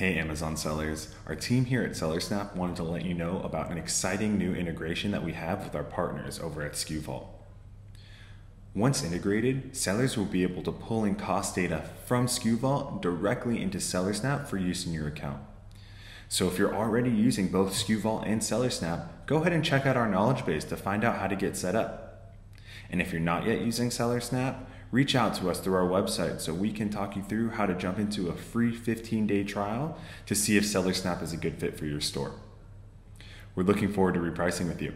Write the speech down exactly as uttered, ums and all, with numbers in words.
Hey Amazon sellers, our team here at Seller Snap wanted to let you know about an exciting new integration that we have with our partners over at SkuVault. Once integrated, sellers will be able to pull in cost data from SkuVault directly into Seller Snap for use in your account. So if you're already using both SkuVault and Seller Snap, go ahead and check out our knowledge base to find out how to get set up. And if you're not yet using Seller Snap, reach out to us through our website so we can talk you through how to jump into a free fifteen day trial to see if Seller Snap is a good fit for your store. We're looking forward to repricing with you.